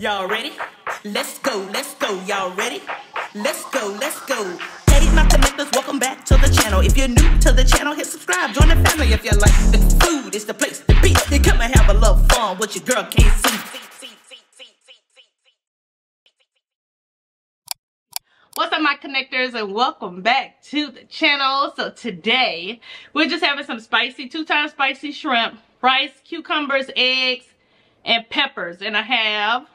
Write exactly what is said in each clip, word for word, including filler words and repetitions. Y'all ready? Let's go, let's go. Y'all ready? Let's go, let's go. Hey, my connectors, welcome back to the channel. If you're new to the channel, hit subscribe. Join the family if you like. The food is the place to be. Then come and have a little fun with your girl K C. What's up, my connectors, and welcome back to the channel. So today we're just having some spicy two times spicy shrimp, rice, cucumbers, eggs, and peppers. And I have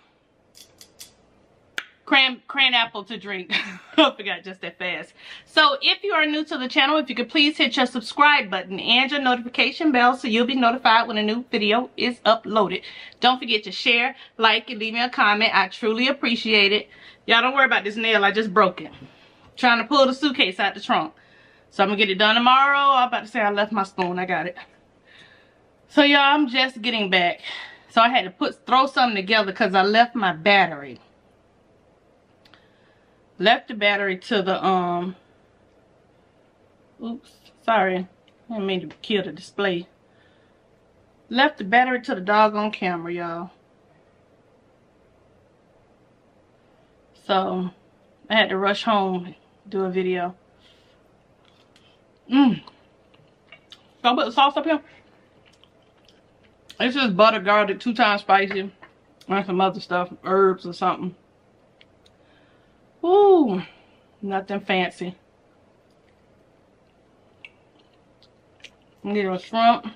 cran cran apple to drink. I forgot just that fast. So if you are new to the channel, if you could please hit your subscribe button and your notification bell so you'll be notified when a new video is uploaded. Don't forget to share, like, and leave me a comment. I truly appreciate it. Y'all don't worry about this nail. I just broke it. I'm trying to pull the suitcase out the trunk. So I'm going to get it done tomorrow. I'm about to say I left my spoon. I got it. So y'all, I'm just getting back. So I had to put throw something together because I left my battery. Left the battery to the, um, oops, sorry. I didn't mean to kill the display. Left the battery to the doggone camera, y'all. So I had to rush home and do a video. Mmm. So I put the sauce up here. It's just butter, garlic, two times spicy, and some other stuff, herbs or something. Ooh, nothing fancy. Get a shrimp.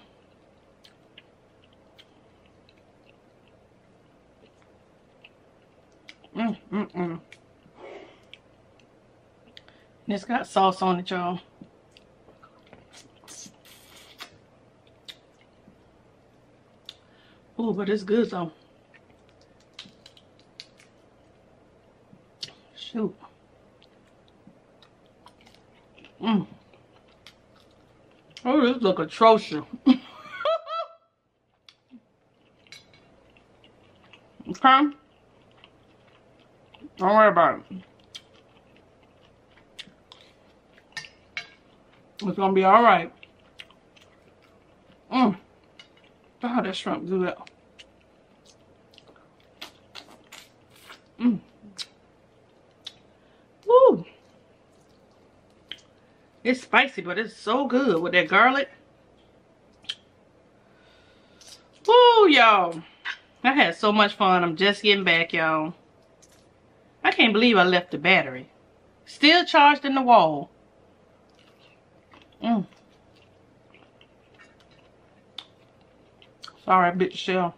Mm, mm, mm. And it's got sauce on it, y'all. Ooh, but it's good though. Shoot. Mm. Oh, this look atrocious. Okay. Don't worry about it. It's gonna be all right. Mm. God, that shrimp good. Mm. Woo! It's spicy, but it's so good with that garlic. Woo, y'all! I had so much fun. I'm just getting back, y'all. I can't believe I left the battery. Still charged in the wall. Mm. Sorry, bitch shell.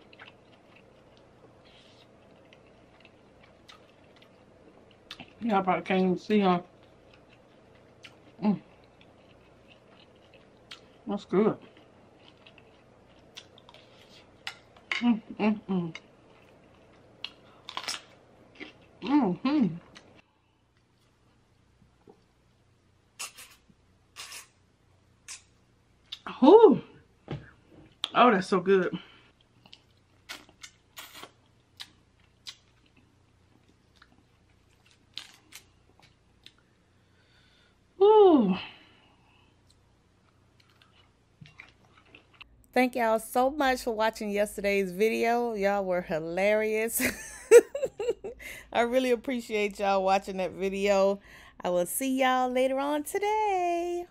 Y'all probably can't even see her. Mm. That's good. Mm, mm, mm. Mm-hmm. Ooh. Oh, that's so good. Ooh. Thank y'all so much for watching yesterday's video. Y'all were hilarious. I really appreciate y'all watching that video. I will see y'all later on today.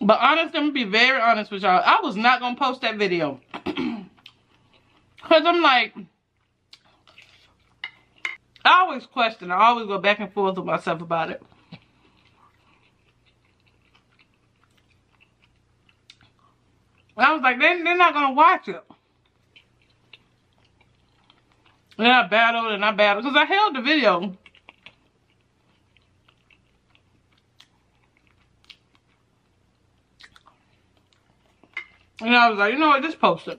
But honest, I'm going to be very honest with y'all. I was not going to post that video. Because I'm like, I always question. I always go back and forth with myself about it. I was like, they, they're not going to watch it. And I battled and I battled because I held the video. And I was like, you know what, just post it.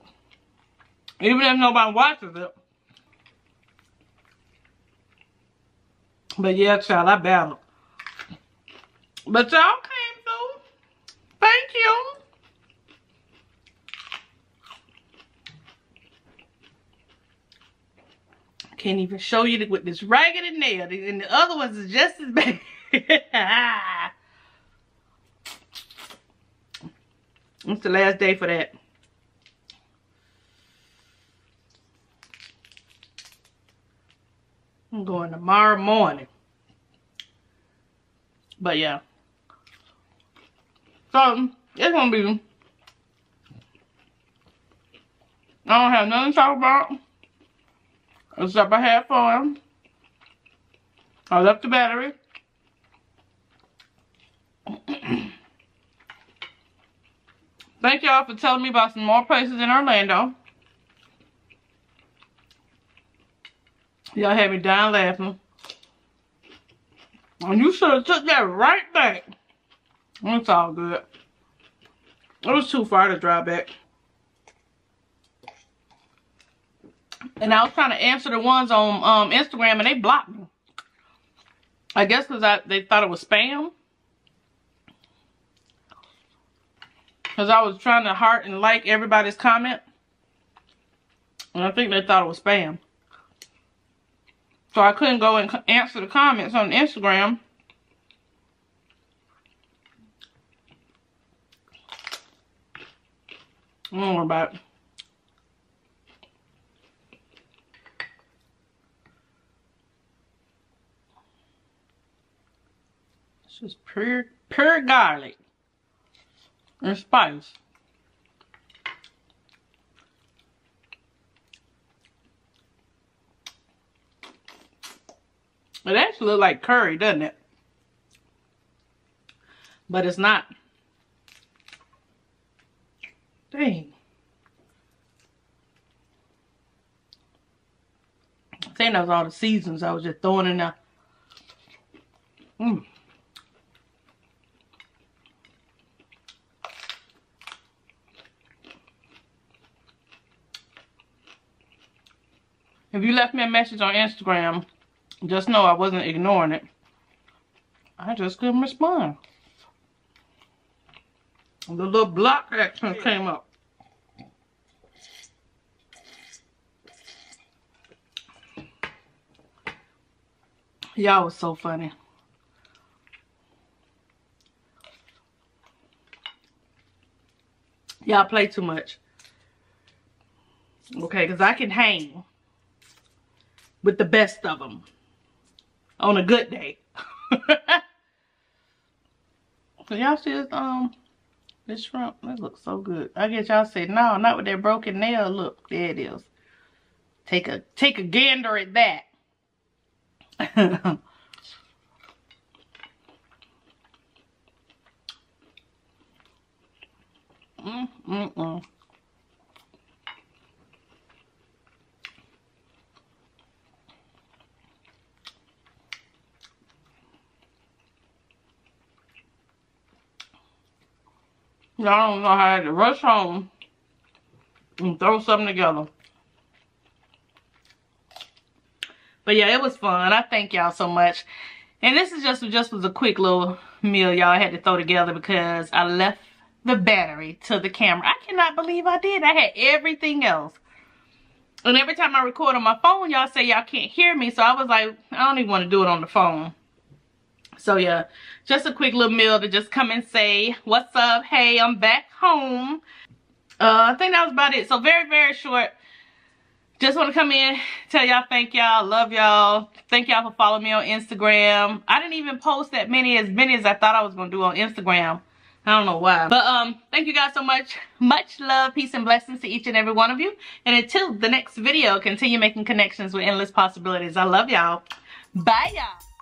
Even if nobody watches it. But yeah, child, I battled. But y'all came through. Thank you. Can't even show you with this raggedy nail, and the other ones is just as bad. It's the last day for that. I'm going tomorrow morning. But yeah. So it's gonna be, I don't have nothing to talk about. Except I had fun. I left the battery. Thank y'all for telling me about some more places in Orlando. Y'all had me dying laughing. And you should have took that right back. It's all good. It was too far to drive back. And I was trying to answer the ones on um, Instagram, and they blocked me. I guess because I they thought it was spam. Because I was trying to heart and like everybody's comment. And I think they thought it was spam. So I couldn't go and answer the comments on Instagram. I don't worry about it. It's just pure, pure garlic and spice. It actually looks like curry, doesn't it? But it's not. Dang. I think that was all the seasons I was just throwing in there. Mmm. If you left me a message on Instagram, just know I wasn't ignoring it. I just couldn't respond. The little block action came up. Y'all was so funny. Y'all play too much. Okay, because I can hang with the best of them on a good day. So y'all see this, um... this shrimp, that looks so good. I guess y'all said, no, not with that broken nail. Look, there it is. Take a take a gander at that. Mm-mm-mm. Y'all don't know how I had to rush home and throw something together. But yeah, it was fun. I thank y'all so much. And this is just, just was a quick little meal y'all had to throw together because I left the battery to the camera. I cannot believe I did. I had everything else. And every time I record on my phone, y'all say y'all can't hear me. So I was like, I don't even want to do it on the phone. So yeah, just a quick little meal to just come and say, what's up? Hey, I'm back home. Uh, I think that was about it. So very, very short. Just want to come in, tell y'all thank y'all, love y'all. Thank y'all for following me on Instagram. I didn't even post that many, as many as I thought I was going to do on Instagram. I don't know why. But um, thank you guys so much. Much love, peace, and blessings to each and every one of you. And until the next video, continue making connections with endless possibilities. I love y'all. Bye, y'all.